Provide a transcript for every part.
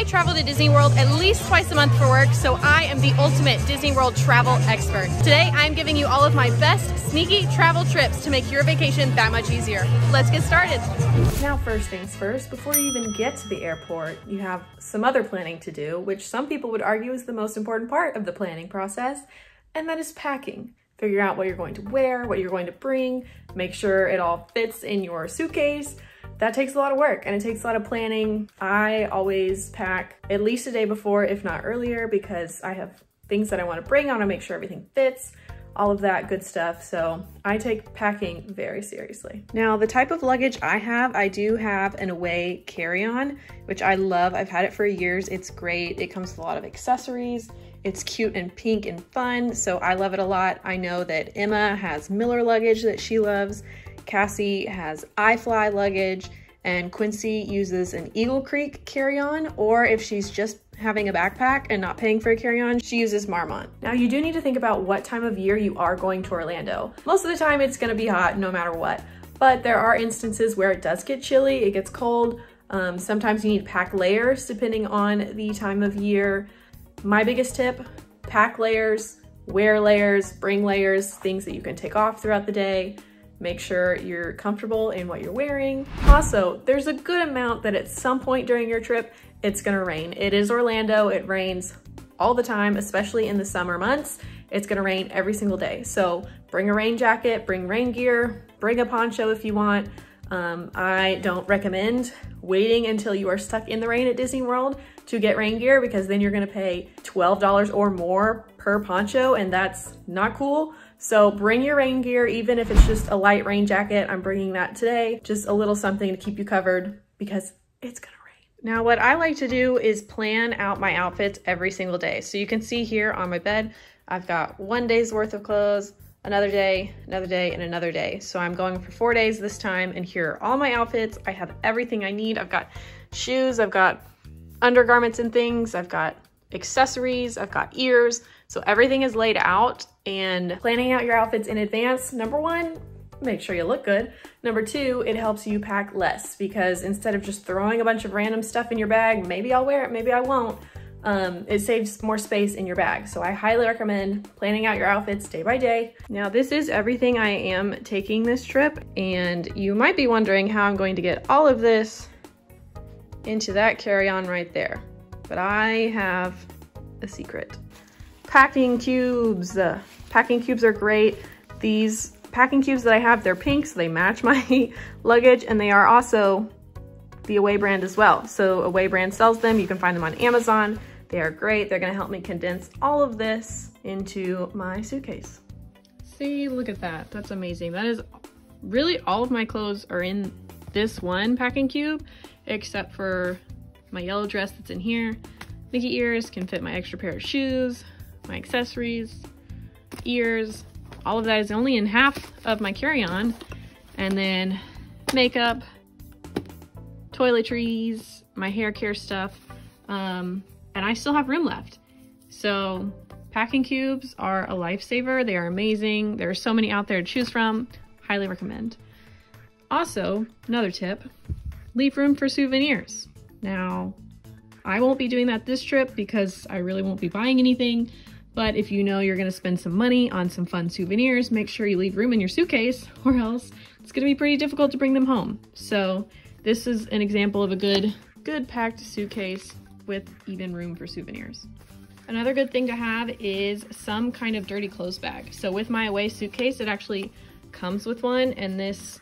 I travel to Disney World at least twice a month for work, so I am the ultimate Disney World travel expert. Today, I'm giving you all of my best sneaky travel trips to make your vacation that much easier. Let's get started. Now, first things first, before you even get to the airport, you have some other planning to do, which some people would argue is the most important part of the planning process, and that is packing. Figure out what you're going to wear, what you're going to bring, make sure it all fits in your suitcase. That takes a lot of work and it takes a lot of planning. I always pack at least a day before, if not earlier, because I have things that I want to bring. I want to make sure everything fits, all of that good stuff. So I take packing very seriously. Now, the type of luggage I have, I do have an Away carry-on, which I love. I've had it for years. It's great. It comes with a lot of accessories. It's cute and pink and fun, so I love it a lot. I know that Emma has Miller luggage that she loves. Cassie has iFly luggage, and Quincy uses an Eagle Creek carry-on, or if she's just having a backpack and not paying for a carry-on, she uses Marmot. Now, you do need to think about what time of year you are going to Orlando. Most of the time it's gonna be hot no matter what, but there are instances where it does get chilly, it gets cold. Sometimes you need to pack layers depending on the time of year. My biggest tip, pack layers, wear layers, bring layers, things that you can take off throughout the day. Make sure you're comfortable in what you're wearing. Also, there's a good amount that at some point during your trip, it's gonna rain. It is Orlando, it rains all the time, especially in the summer months. It's gonna rain every single day. So bring a rain jacket, bring rain gear, bring a poncho if you want. I don't recommend waiting until you are stuck in the rain at Disney World to get rain gear, because then you're gonna pay $12 or more per poncho, and that's not cool. So bring your rain gear, even if it's just a light rain jacket. I'm bringing that today, just a little something to keep you covered because it's gonna rain. Now, what I like to do is plan out my outfits every single day. So you can see here on my bed, I've got one day's worth of clothes, another day, and another day. So I'm going for 4 days this time, and here are all my outfits. I have everything I need. I've got shoes, I've got undergarments and things, I've got accessories, I've got ears. So everything is laid out, and planning out your outfits in advance, number one, make sure you look good. Number two, it helps you pack less, because instead of just throwing a bunch of random stuff in your bag, maybe I'll wear it, maybe I won't, it saves more space in your bag. So I highly recommend planning out your outfits day by day. Now, this is everything I am taking this trip, and you might be wondering how I'm going to get all of this into that carry-on right there. But I have a secret. Packing cubes. Packing cubes are great. These packing cubes that I have, they're pink, so they match my luggage, and they are also the Away brand as well. So Away brand sells them. You can find them on Amazon. They are great. They're gonna help me condense all of this into my suitcase. See, look at that. That's amazing. That is really all of my clothes are in this one packing cube, except for my yellow dress that's in here. Mickey ears can fit my extra pair of shoes, my accessories, ears. All of that is only in half of my carry-on. And then makeup, toiletries, my hair care stuff, and I still have room left. So packing cubes are a lifesaver. They are amazing. There are so many out there to choose from. Highly recommend. Also, another tip, leave room for souvenirs. Now, I won't be doing that this trip because I really won't be buying anything, but if you know you're gonna spend some money on some fun souvenirs, make sure you leave room in your suitcase, or else it's gonna be pretty difficult to bring them home. So this is an example of a good packed suitcase with even room for souvenirs. Another good thing to have is some kind of dirty clothes bag. So with my Away suitcase, it actually comes with one, and this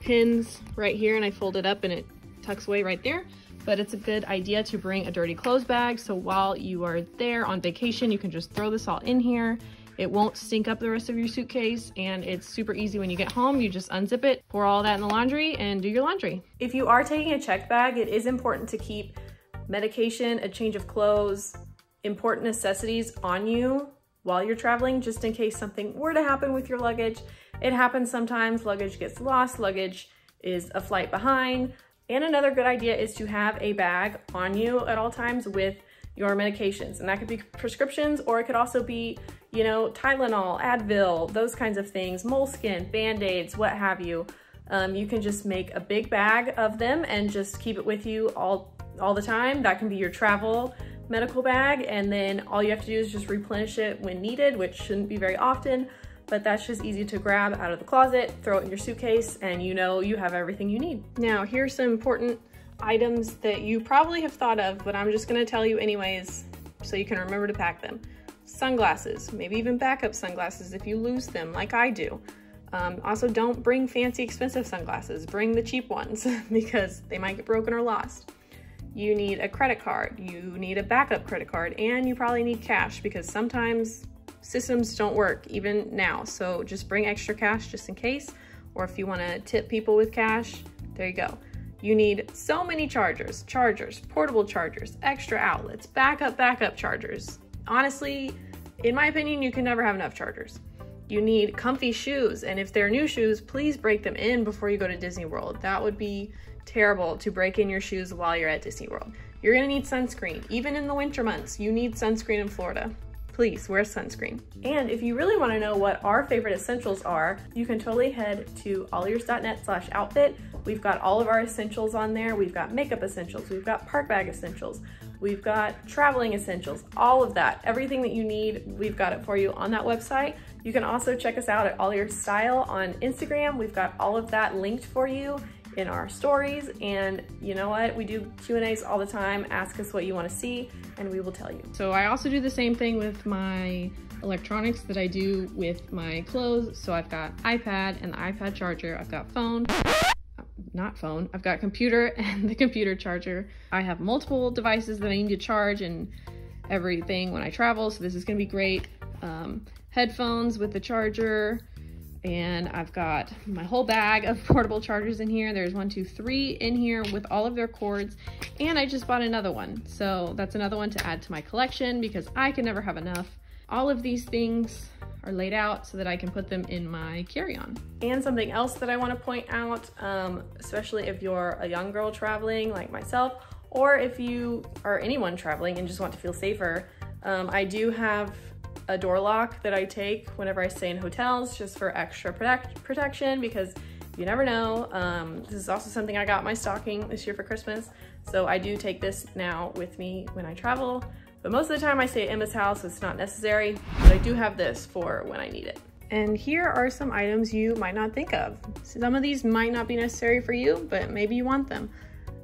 pins right here, and I fold it up and it tucks away right there. But it's a good idea to bring a dirty clothes bag, so while you are there on vacation, you can just throw this all in here. It won't stink up the rest of your suitcase, and it's super easy when you get home. You just unzip it, pour all that in the laundry, and do your laundry. If you are taking a checked bag, it is important to keep medication, a change of clothes, important necessities on you while you're traveling, just in case something were to happen with your luggage. It happens sometimes. Luggage gets lost, luggage is a flight behind. And another good idea is to have a bag on you at all times with your medications. And that could be prescriptions, or it could also be, you know, Tylenol, Advil, those kinds of things, Moleskin, Band-Aids, what have you. You can just make a big bag of them and just keep it with you all all the time. That can be your travel medical bag, and then all you have to do is just replenish it when needed, which shouldn't be very often, but that's just easy to grab out of the closet, throw it in your suitcase, and you know you have everything you need. Now, here's some important items that you probably have thought of, but I'm just gonna tell you anyways so you can remember to pack them. Sunglasses, maybe even backup sunglasses if you lose them, like I do. Also, don't bring fancy, expensive sunglasses. Bring the cheap ones because they might get broken or lost. You need a credit card, you need a backup credit card, and you probably need cash because sometimes systems don't work even now. So just bring extra cash just in case, or if you want to tip people with cash, there you go. You need so many chargers, portable chargers, extra outlets, backup chargers. Honestly, in my opinion, you can never have enough chargers. You need comfy shoes, and if they're new shoes, please break them in before you go to Disney World. That would be terrible to break in your shoes while you're at Disney World. You're gonna need sunscreen. Even in the winter months, you need sunscreen in Florida. Please wear sunscreen. And if you really wanna know what our favorite essentials are, you can totally head to allears.net/outfit. We've got all of our essentials on there. We've got makeup essentials, we've got park bag essentials, we've got traveling essentials, all of that. Everything that you need, we've got it for you on that website. You can also check us out at All Ears Style on Instagram. We've got all of that linked for you in our stories, and you know what? We do Q&As all the time. Ask us what you want to see and we will tell you. So I also do the same thing with my electronics that I do with my clothes. So I've got iPad and the iPad charger. I've got phone, not phone. I've got computer and the computer charger. I have multiple devices that I need to charge and everything when I travel. So this is going to be great. Headphones with the charger. And I've got my whole bag of portable chargers in here. There's 1, 2, 3 in here with all of their cords. And I just bought another one. So that's another one to add to my collection because I can never have enough. All of these things are laid out so that I can put them in my carry-on. And something else that I want to point out, especially if you're a young girl traveling like myself, or if you are anyone traveling and just want to feel safer, I do have a door lock that I take whenever I stay in hotels just for extra protection because you never know. This is also something I got my stocking this year for Christmas, so I do take this now with me when I travel, but most of the time I stay at Emma's house, so it's not necessary, but I do have this for when I need it. And here are some items you might not think of. Some of these might not be necessary for you, but maybe you want them.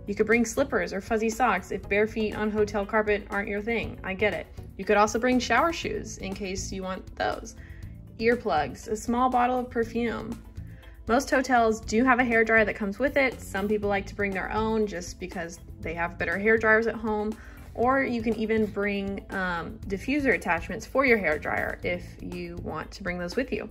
You could bring slippers or fuzzy socks if bare feet on hotel carpet aren't your thing. I get it. You could also bring shower shoes in case you want those. Earplugs, a small bottle of perfume. Most hotels do have a hairdryer that comes with it. Some people like to bring their own just because they have better hairdryers at home. Or you can even bring diffuser attachments for your hairdryer if you want to bring those with you.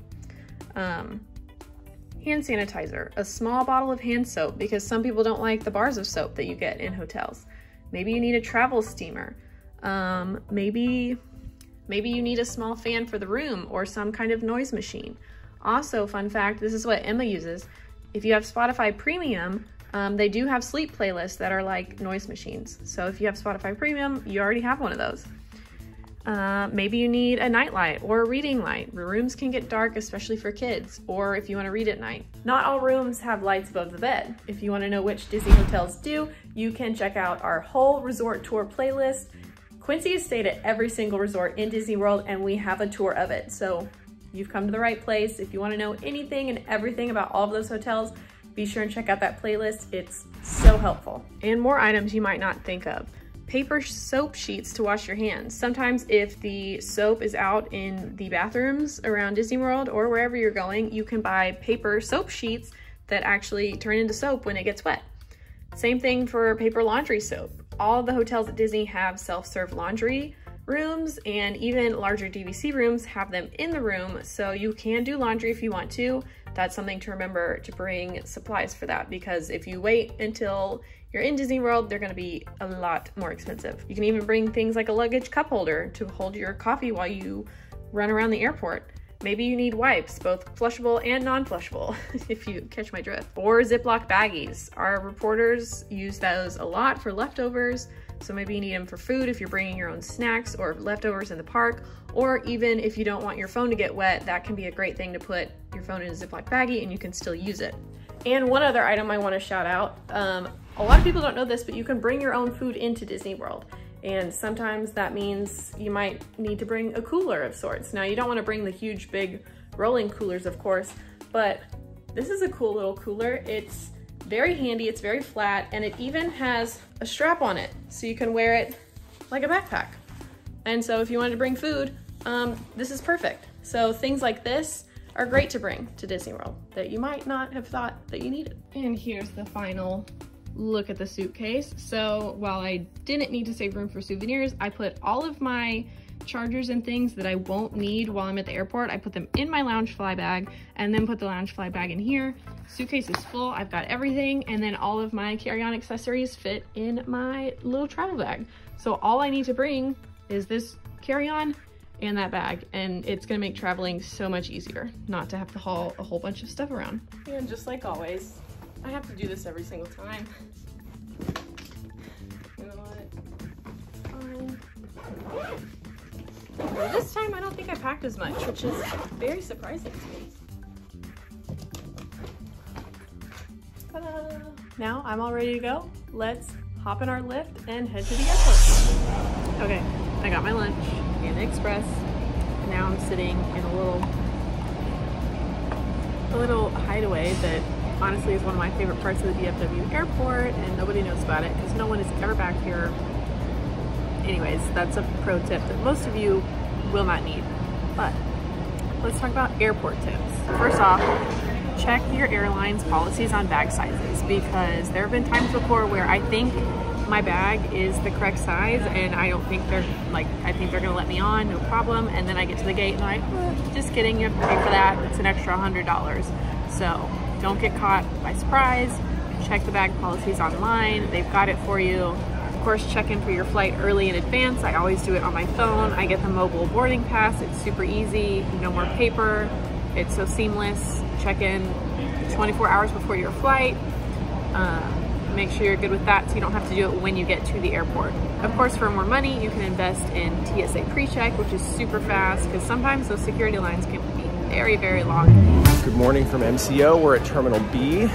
Hand sanitizer, a small bottle of hand soap because some people don't like the bars of soap that you get in hotels. Maybe you need a travel steamer. Maybe you need a small fan for the room or some kind of noise machine. Also, fun fact, this is what Emma uses. If you have Spotify Premium, they do have sleep playlists that are like noise machines. So if you have Spotify Premium, you already have one of those. Maybe you need a nightlight or a reading light. Rooms can get dark, especially for kids, or if you want to read at night. Not all rooms have lights above the bed. If you want to know which Disney hotels do, you can check out our whole resort tour playlist. Quincy has stayed at every single resort in Disney World, and we have a tour of it. So you've come to the right place. If you want to know anything and everything about all of those hotels, be sure and check out that playlist. It's so helpful. And more items you might not think of. Paper soap sheets to wash your hands. Sometimes if the soap is out in the bathrooms around Disney World or wherever you're going, you can buy paper soap sheets that actually turn into soap when it gets wet. Same thing for paper laundry soap. All the hotels at Disney have self-serve laundry rooms, and even larger DVC rooms have them in the room, so you can do laundry if you want to. That's something to remember, to bring supplies for that, because if you wait until you're in Disney World, they're gonna be a lot more expensive. You can even bring things like a luggage cup holder to hold your coffee while you run around the airport. Maybe you need wipes, both flushable and non-flushable, if you catch my drift. Or Ziploc baggies. Our reporters use those a lot for leftovers, so maybe you need them for food if you're bringing your own snacks or leftovers in the park, or even if you don't want your phone to get wet, that can be a great thing to put your phone in a Ziploc baggie and you can still use it. And one other item I want to shout out, a lot of people don't know this, but you can bring your own food into Disney World. And sometimes that means you might need to bring a cooler of sorts. Now, you don't want to bring the huge, big rolling coolers, of course, but this is a cool little cooler. It's very handy, it's very flat, and it even has a strap on it, so you can wear it like a backpack. And so if you wanted to bring food, this is perfect. So things like this are great to bring to Disney World that you might not have thought that you needed. And here's the final look at the suitcase. So while I didn't need to save room for souvenirs, I put all of my chargers and things that I won't need while I'm at the airport, I put them in my Loungefly bag and then put the Loungefly bag in here. Suitcase is full, I've got everything, and then all of my carry-on accessories fit in my little travel bag. So all I need to bring is this carry-on and that bag, and it's gonna make traveling so much easier not to have to haul a whole bunch of stuff around. And just like always, I have to do this every single time. You know what? Fine. Well, this time I don't think I packed as much, which is very surprising to me. Ta-da! Now I'm all ready to go. Let's hop in our Lyft and head to the airport. Okay, I got my lunch in the Express, and now I'm sitting in a little hideaway that honestly is one of my favorite parts of the DFW airport, and nobody knows about it because no one is ever back here. Anyways, that's a pro tip that most of you will not need. But let's talk about airport tips. First off, check your airline's policies on bag sizes, because there have been times before where I think my bag is the correct size and I don't think I think they're gonna let me on, no problem. And then I get to the gate and I'm like, just kidding, you have to pay for that. It's an extra $100. So don't get caught by surprise. Check the bag policies online. They've got it for you. Of course, check in for your flight early in advance. I always do it on my phone. I get the mobile boarding pass. It's super easy, no more paper. It's so seamless. Check in 24 hours before your flight. Make sure you're good with that so you don't have to do it when you get to the airport. Of course, for more money, you can invest in TSA PreCheck, which is super fast because sometimes those security lines can be very, very long. Good morning from MCO. We're at Terminal B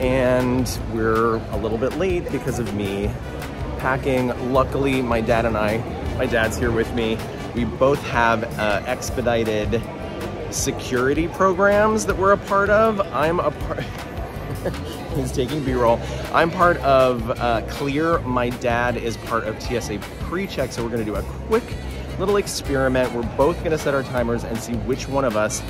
and we're a little bit late because of me packing. Luckily, my dad and I, my dad's here with me, we both have expedited security programs that we're a part of. I'm a part, he's taking B-roll. I'm part of Clear, my dad is part of TSA PreCheck, so we're gonna do a quick little experiment. We're both gonna set our timers and see which one of us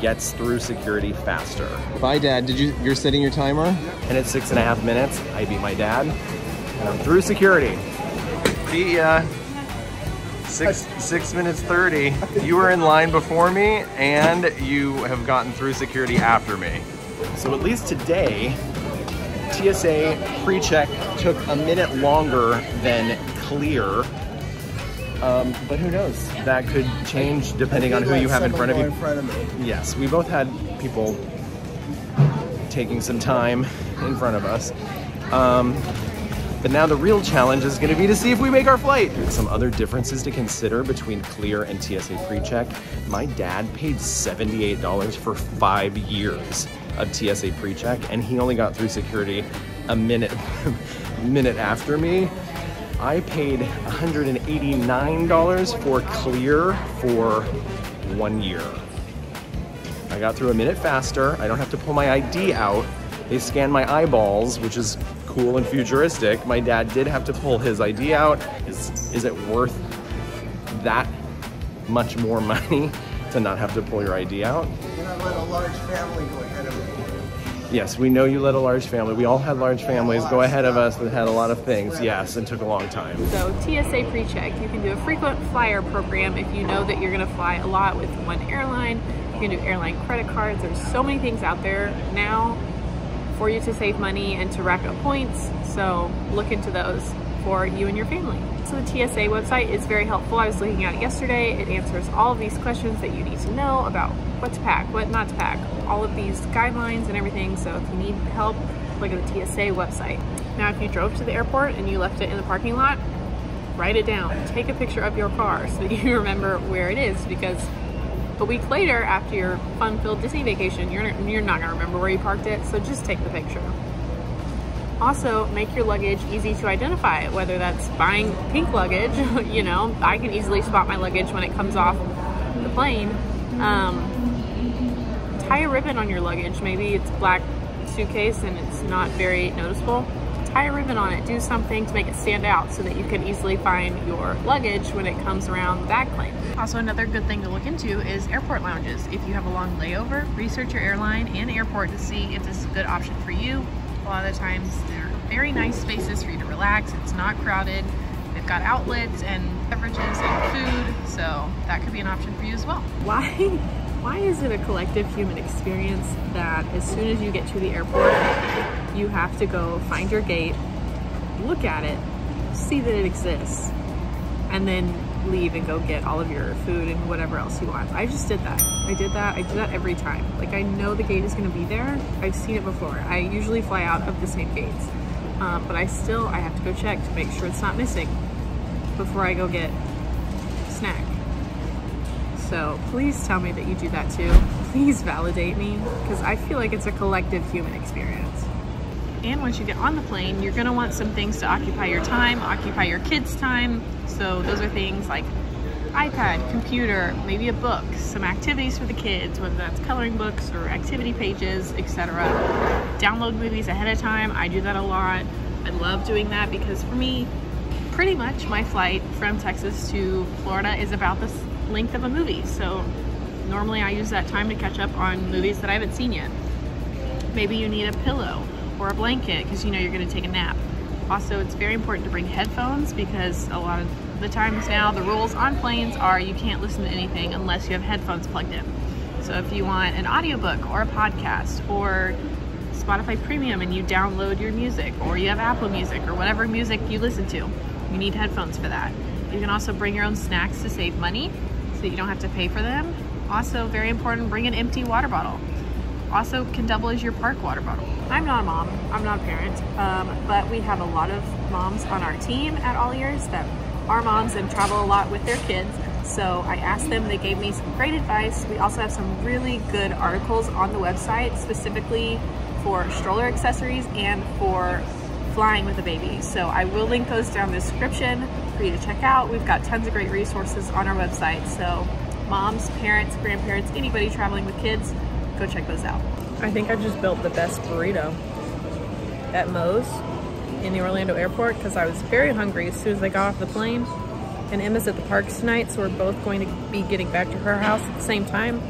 gets through security faster. Bye, Dad, you're setting your timer? And at 6.5 minutes, I beat my dad. And I'm through security. See ya. 6 minutes 30. You were in line before me and you have gotten through security after me. So at least today, TSA PreCheck took a minute longer than Clear. But who knows? That could change depending on who you have in front of you. Yes, we both had people taking some time in front of us. But now the real challenge is gonna be to see if we make our flight. Some other differences to consider between Clear and TSA PreCheck. My dad paid $78 for 5 years of TSA PreCheck, and he only got through security a minute after me. I paid $189 for Clear for 1 year. I got through a minute faster. I don't have to pull my ID out. They scan my eyeballs, which is cool and futuristic. My dad did have to pull his ID out. Is it worth that much more money to not have to pull your ID out? And I let a large family go ahead of me. Yes, we know you led a large family. We all had large families go ahead of us that had a lot of things, yes, and took a long time. So TSA PreCheck, you can do a frequent flyer program if you know that you're gonna fly a lot with one airline. You can do airline credit cards. There's so many things out there now for you to save money and to rack up points, so look into those for you and your family. So the TSA website is very helpful. I was looking at it yesterday. It answers all of these questions that you need to know about what to pack, what not to pack, all of these guidelines and everything, so if you need help, look at the TSA website. Now if you drove to the airport and you left it in the parking lot, write it down. Take a picture of your car so that you remember where it is, because a week later after your fun-filled Disney vacation, you're not going to remember where you parked it, so just take the picture. Also, make your luggage easy to identify, whether that's buying pink luggage, you know, I can easily spot my luggage when it comes off the plane. Tie a ribbon on your luggage. Maybe it's black suitcase and it's not very noticeable. Tie a ribbon on it. Do something to make it stand out so that you can easily find your luggage when it comes around the back plane. Also, another good thing to look into is airport lounges. If you have a long layover, research your airline and airport to see if this is a good option for you. A lot of the times they're very nice spaces for you to relax. It's not crowded. They've got outlets and beverages and food, so that could be an option for you as well. Why is it a collective human experience that as soon as you get to the airport, you have to go find your gate, look at it, see that it exists, and then leave and go get all of your food and whatever else you want? I just did that. I do that every time. Like, I know the gate is going to be there. I've seen it before. I usually fly out of the same gates, but I have to go check to make sure it's not missing before I go get a snack. So please tell me that you do that too. Please validate me, because I feel like it's a collective human experience. And once you get on the plane, you're going to want some things to occupy your time, occupy your kids' time. So those are things like iPad, computer, maybe a book, some activities for the kids, whether that's coloring books or activity pages, etc. Download movies ahead of time. I do that a lot. I love doing that because for me, pretty much my flight from Texas to Florida is about the length of a movie. So normally I use that time to catch up on movies that I haven't seen yet. Maybe you need a pillow or a blanket because you know you're going to take a nap. Also, it's very important to bring headphones because a lot of the times now the rules on planes are you can't listen to anything unless you have headphones plugged in. So if you want an audiobook or a podcast or Spotify Premium and you download your music, or you have Apple Music or whatever music you listen to, you need headphones for that. You can also bring your own snacks to save money so that you don't have to pay for them. Also, very important, bring an empty water bottle. Also can double as your park water bottle. I'm not a mom, I'm not a parent, but we have a lot of moms on our team at All Ears that are moms and travel a lot with their kids. So I asked them, they gave me some great advice. We also have some really good articles on the website specifically for stroller accessories and for flying with a baby. So I will link those down in the description for you to check out. We've got tons of great resources on our website. So moms, parents, grandparents, anybody traveling with kids, go check those out. I think I just built the best burrito at Moe's in the Orlando airport because I was very hungry as soon as I got off the plane. And Emma's at the parks tonight, so we're both going to be getting back to her house at the same time.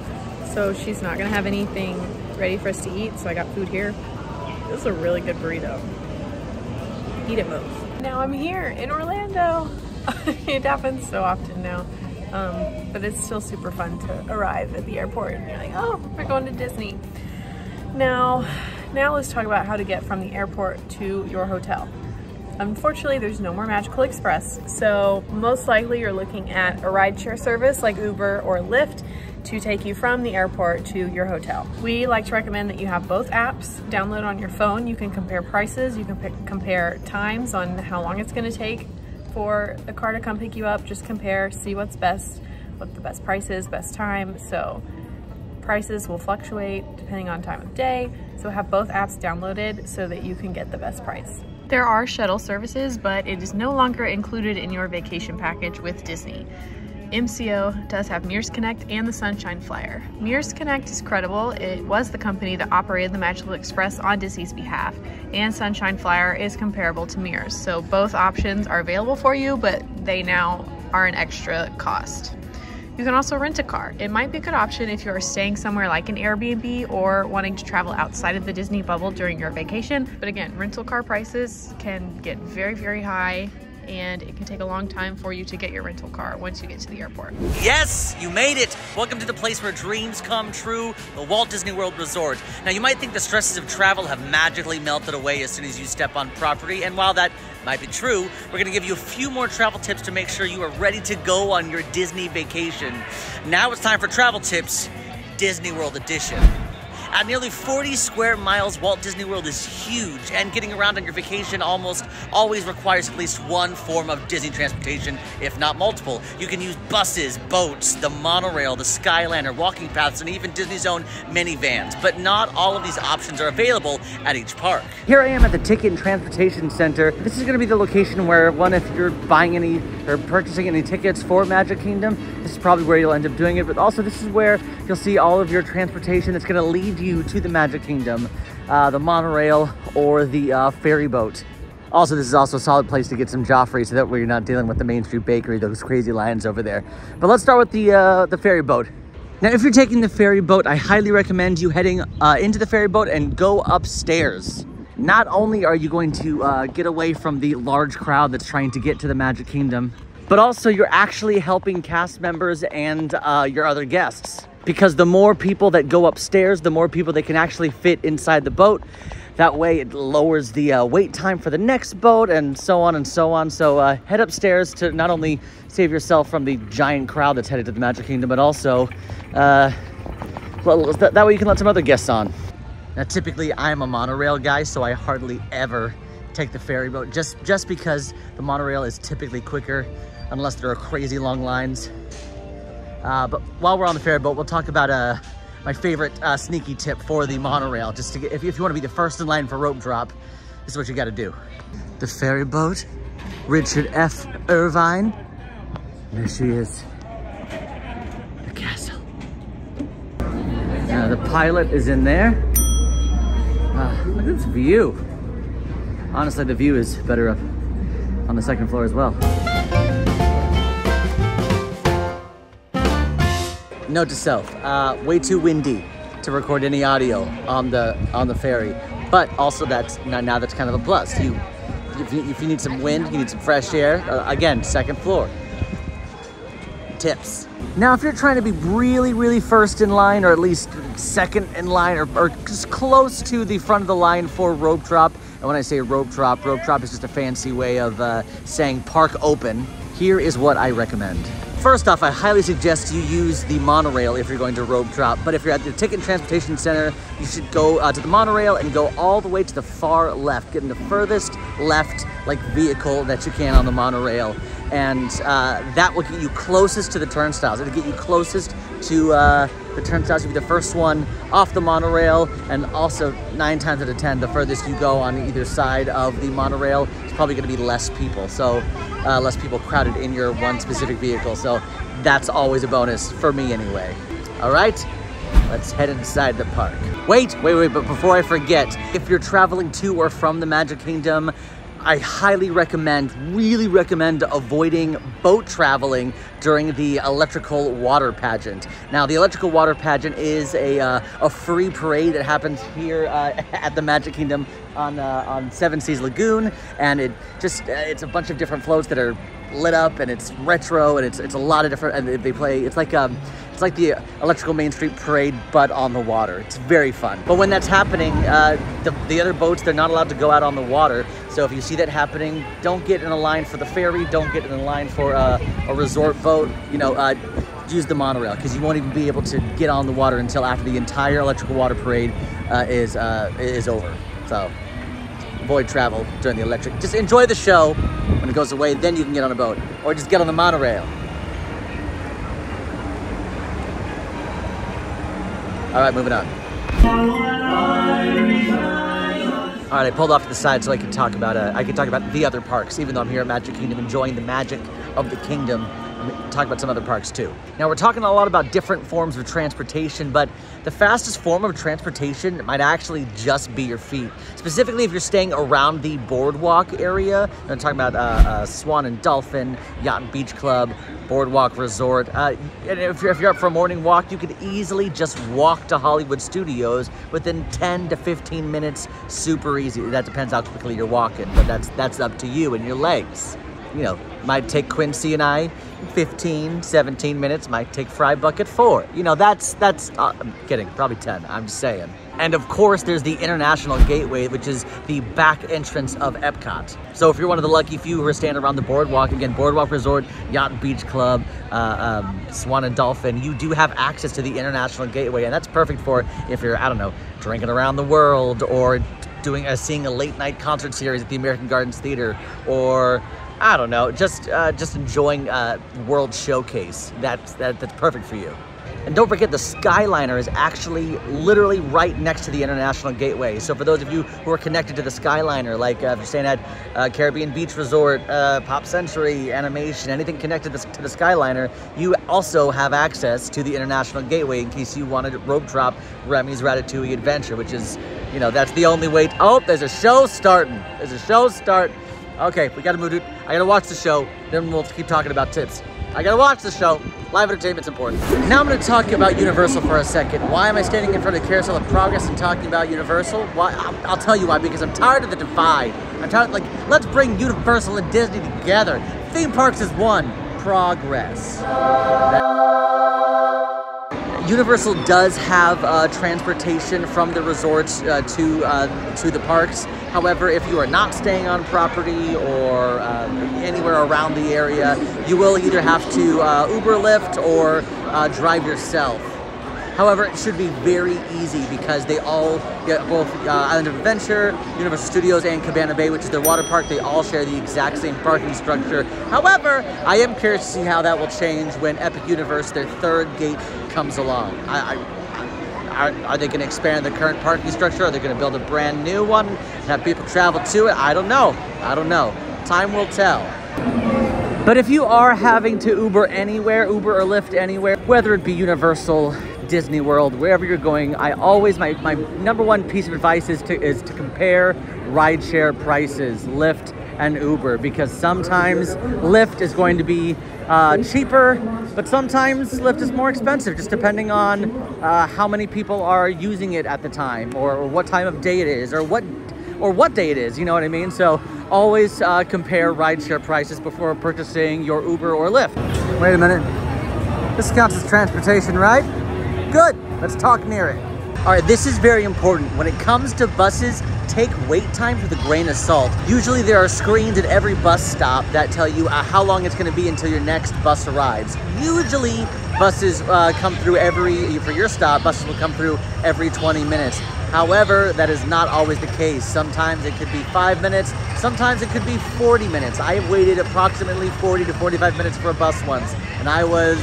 So she's not gonna have anything ready for us to eat, so I got food here. This is a really good burrito. Eat it, Moe's. Now I'm here in Orlando. It happens so often now. But it's still super fun to arrive at the airport and you're like, oh, we're going to Disney. Now let's talk about how to get from the airport to your hotel. Unfortunately, there's no more Magical Express. So most likely you're looking at a rideshare service like Uber or Lyft to take you from the airport to your hotel. We like to recommend that you have both apps download on your phone. You can compare prices, you can compare times on how long it's gonna take for a car to come pick you up. Just compare, see what's best, what the best price is, best time. So prices will fluctuate depending on time of day. So have both apps downloaded so that you can get the best price. There are shuttle services, but it is no longer included in your vacation package with Disney. MCO does have Mears Connect and the Sunshine Flyer. Mears Connect is credible. It was the company that operated the Magical Express on Disney's behalf, and Sunshine Flyer is comparable to Mears. So both options are available for you, but they now are an extra cost. You can also rent a car. It might be a good option if you are staying somewhere like an Airbnb or wanting to travel outside of the Disney bubble during your vacation. But again, rental car prices can get very, very high, and it can take a long time for you to get your rental car once you get to the airport. Yes, you made it. Welcome to the place where dreams come true, the Walt Disney World Resort. Now, you might think the stresses of travel have magically melted away as soon as you step on property, and while that might be true, we're gonna give you a few more travel tips to make sure you are ready to go on your Disney vacation. Now it's time for travel tips, Disney World edition. At nearly 40 square miles, Walt Disney World is huge, and getting around on your vacation almost always requires at least one form of Disney transportation, if not multiple. You can use buses, boats, the monorail, the Skyliner, walking paths, and even Disney's own minivans. But not all of these options are available at each park. Here I am at the Ticket and Transportation Center. This is going to be the location where, if you're buying any or purchasing any tickets for Magic Kingdom, this is probably where you'll end up doing it. But also, this is where you'll see all of your transportation that's going to lead you to the Magic Kingdom, the monorail or the ferry boat. Also, this is also a solid place to get some Joffrey so that way you're not dealing with the Main Street Bakery, those crazy lines over there. But let's start with the ferry boat. Now, if you're taking the ferry boat, I highly recommend you heading into the ferry boat and go upstairs. Not only are you going to get away from the large crowd that's trying to get to the Magic Kingdom, but also you're actually helping cast members and your other guests. Because the more people that go upstairs, the more people they can actually fit inside the boat. That way it lowers the wait time for the next boat and so on and so on. So head upstairs to not only save yourself from the giant crowd that's headed to the Magic Kingdom, but also that way you can let some other guests on. Now, typically I'm a monorail guy, so I hardly ever take the ferry boat just because the monorail is typically quicker unless there are crazy long lines. But while we're on the ferry boat, we'll talk about my favorite sneaky tip for the monorail. Just to get, if you want to be the first in line for rope drop, this is what you got to do. The ferry boat, Richard F. Irvine. There she is. The castle. Now, the pilot is in there. Look at this view. Honestly, the view is better up on the second floor as well. Note to self, way too windy to record any audio on the ferry. But also now that's kind of a plus. If you need some wind, you need some fresh air. Again, second floor. Tips. Now, if you're trying to be really first in line, or at least second in line, or just close to the front of the line for rope drop, and when I say rope drop is just a fancy way of saying park open, here is what I recommend. First off, I highly suggest you use the monorail if you're going to rope drop, but if you're at the Ticket and Transportation Center, you should go to the monorail and go all the way to the far left, getting the furthest left vehicle that you can on the monorail. And that will get you closest to the turnstiles. It'll get you closest to the turnstiles. You'll be the first one off the monorail, and also 9 times out of 10, the furthest you go on either side of the monorail, it's probably going to be less people. So less people crowded in your one specific vehicle. So that's always a bonus for me anyway. All right. Let's head inside the park. Wait, but before I forget, if you're traveling to or from the Magic Kingdom, I highly recommend, avoiding boat traveling during the Electrical Water Pageant. Now, the Electrical Water Pageant is a free parade that happens here at the Magic Kingdom on Seven Seas Lagoon, and it's a bunch of different floats that are lit up, and it's retro, and it's a lot of different, and they play, it's like the Electrical Main Street Parade, but on the water. It's very fun. But when that's happening, the other boats, they're not allowed to go out on the water. So if you see that happening, don't get in a line for the ferry, don't get in a line for a resort boat, use the monorail, because you won't even be able to get on the water until after the entire Electrical Water Parade is over. So avoid travel during the electric. Just enjoy the show. When it goes away, then you can get on a boat, or just get on the monorail. All right, moving on. All right, I pulled off to the side so I could talk about the other parks, even though I'm here at Magic Kingdom enjoying the magic of the kingdom. Talk about some other parks too. Now, we're talking a lot about different forms of transportation, but the fastest form of transportation might actually just be your feet. Specifically, if you're staying around the boardwalk area, and I'm talking about Swan and Dolphin, Yacht and Beach Club, Boardwalk Resort. And if you're up for a morning walk, you could easily just walk to Hollywood Studios within 10 to 15 minutes, super easy. That depends how quickly you're walking, but that's up to you and your legs. you know, might take Quincy and I 15, 17 minutes, might take Fry Bucket 4. You know, that's I'm kidding, probably 10, I'm just saying. And of course, there's the International Gateway, which is the back entrance of Epcot. So if you're one of the lucky few who are standing around the boardwalk, again, Boardwalk Resort, Yacht and Beach Club, Swan and Dolphin, you do have access to the International Gateway, and that's perfect for if you're, I don't know, drinking around the world, or doing seeing a late night concert series at the American Gardens Theater, or I don't know, just enjoying World Showcase. That's perfect for you. And don't forget, the Skyliner is actually literally right next to the International Gateway. So for those of you who are connected to the Skyliner, like if you're staying at Caribbean Beach Resort, Pop Century, Animation, anything connected to the Skyliner, you also have access to the International Gateway in case you wanted to rope drop Remy's Ratatouille Adventure, which is, you know, that's the only way. Oh, there's a show starting. There's a show starting. Okay, we gotta move it. I gotta watch the show, then we'll keep talking about tips. I gotta watch the show. Live entertainment's important. Now I'm gonna talk about Universal for a second. Why am I standing in front of the Carousel of Progress and talking about Universal? Why? I'll tell you why, because I'm tired of the divide. I'm tired, like, let's bring Universal and Disney together. Theme parks is one, progress. Universal does have transportation from the resorts to the parks. However, if you are not staying on property or anywhere around the area, you will either have to Uber, Lyft, or drive yourself. However, it should be very easy because they all get both Island of Adventure, Universal Studios, and Cabana Bay, which is their water park. They all share the exact same parking structure. However, I am curious to see how that will change when Epic Universe, their third gate, comes along. Are they going to expand the current parking structure? Are they going to build a brand new one and have people travel to it? I don't know. I don't know. Time will tell. But if you are having to Uber anywhere, Uber or Lyft anywhere, whether it be Universal, Disney World, wherever you're going, I always, my number one piece of advice is to compare rideshare prices, Lyft and Uber, because sometimes Lyft is going to be cheaper, but sometimes Lyft is more expensive, just depending on how many people are using it at the time, or what time of day it is, or what day it is, you know what I mean? So always compare rideshare prices before purchasing your Uber or Lyft. Wait a minute, this counts as transportation, right? Good, let's talk near it. All right, this is very important. When it comes to buses, take wait times with a grain of salt. Usually there are screens at every bus stop that tell you how long it's gonna be until your next bus arrives. Usually buses come through for your stop, buses will come through every 20 minutes. However, that is not always the case. Sometimes it could be 5 minutes, sometimes it could be 40 minutes. I have waited approximately 40 to 45 minutes for a bus once, and I was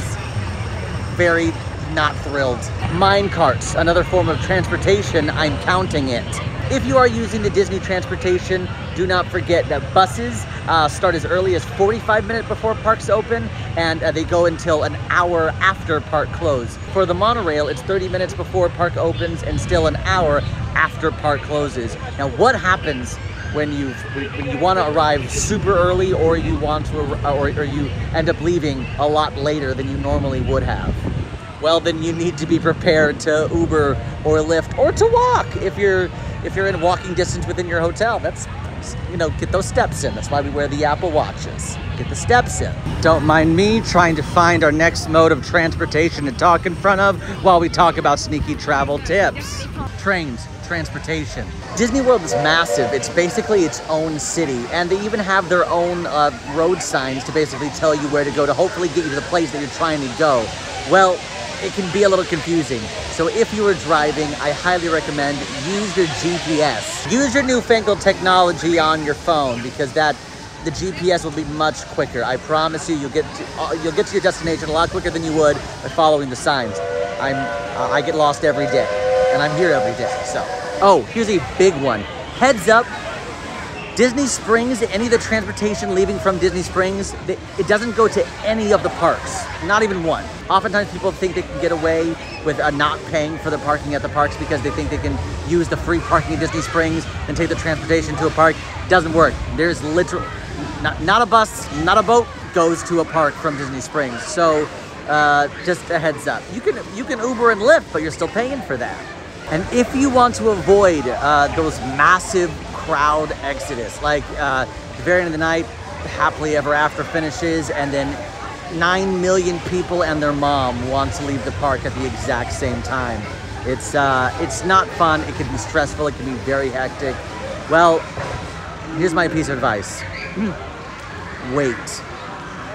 very, not thrilled. Mine carts, another form of transportation, I'm counting it. If you are using the Disney transportation, do not forget that buses start as early as 45 minutes before parks open, and they go until an hour after park close. For the monorail, it's 30 minutes before park opens and still an hour after park closes. Now, what happens when you want to arrive super early, or you want to, or you end up leaving a lot later than you normally would have? Well, then you need to be prepared to Uber or Lyft, or to walk if you're in walking distance within your hotel. That's, you know, get those steps in. That's why we wear the Apple Watches. Get the steps in. Don't mind me trying to find our next mode of transportation to talk in front of while we talk about sneaky travel tips. Trains. Transportation. Disney World is massive. It's basically its own city, and they even have their own road signs to basically tell you where to go to hopefully get you to the place that you're trying to go. Well, it can be a little confusing. So if you are driving, I highly recommend use your GPS. Use your newfangled technology on your phone, because the GPS will be much quicker. I promise you, you'll get to your destination a lot quicker than you would by following the signs. I get lost every day, and I'm here every day, so. Oh, here's a big one. Heads up, Disney Springs, any of the transportation leaving from Disney Springs, it doesn't go to any of the parks, not even one. Oftentimes people think they can get away with not paying for the parking at the parks because they think they can use the free parking at Disney Springs and take the transportation to a park. Doesn't work. There's literally, not a bus, not a boat goes to a park from Disney Springs. So just a heads up. You can Uber and Lyft, but you're still paying for that. And if you want to avoid those massive crowd exodus, like the very end of the night, happily ever after finishes, and then 9 million people and their mom want to leave the park at the exact same time. It's not fun. It can be stressful. It can be very hectic. Well, here's my piece of advice. Wait.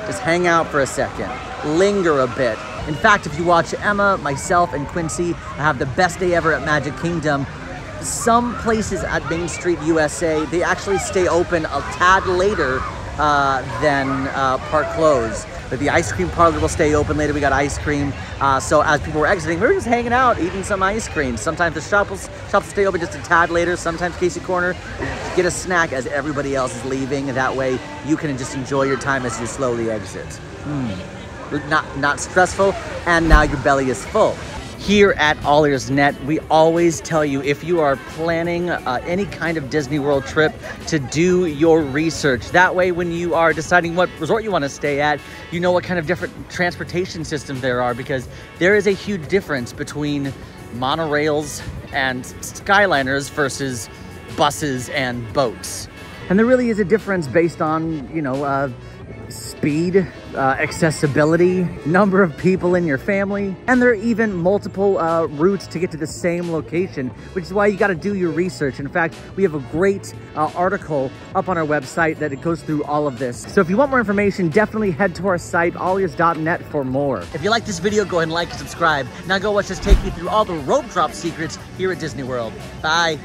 Just hang out for a second. Linger a bit. In fact, if you watch Emma, myself, and Quincy have the best day ever at Magic Kingdom, some places at Main Street USA, they actually stay open a tad later than park close. But the ice cream parlor will stay open later. We got ice cream. So as people were exiting, we were just hanging out, eating some ice cream. Sometimes the shops will stay open just a tad later. Sometimes Casey Corner, get a snack as everybody else is leaving. That way you can just enjoy your time as you slowly exit. Not stressful, and now your belly is full. Here at All Ears.net, we always tell you, if you are planning any kind of Disney World trip, to do your research. That way, when you are deciding what resort you want to stay at, you know what kind of different transportation systems there are, because there is a huge difference between monorails and Skyliners versus buses and boats. And there really is a difference based on, you know, speed, accessibility, number of people in your family, and there are even multiple routes to get to the same location, which is why you got to do your research. In fact, we have a great article up on our website that it goes through all of this. So if you want more information, definitely head to our site, AllEars.net, for more. If you like this video, go ahead and like and subscribe. Now go watch us take you through all the rope drop secrets here at Disney World. Bye.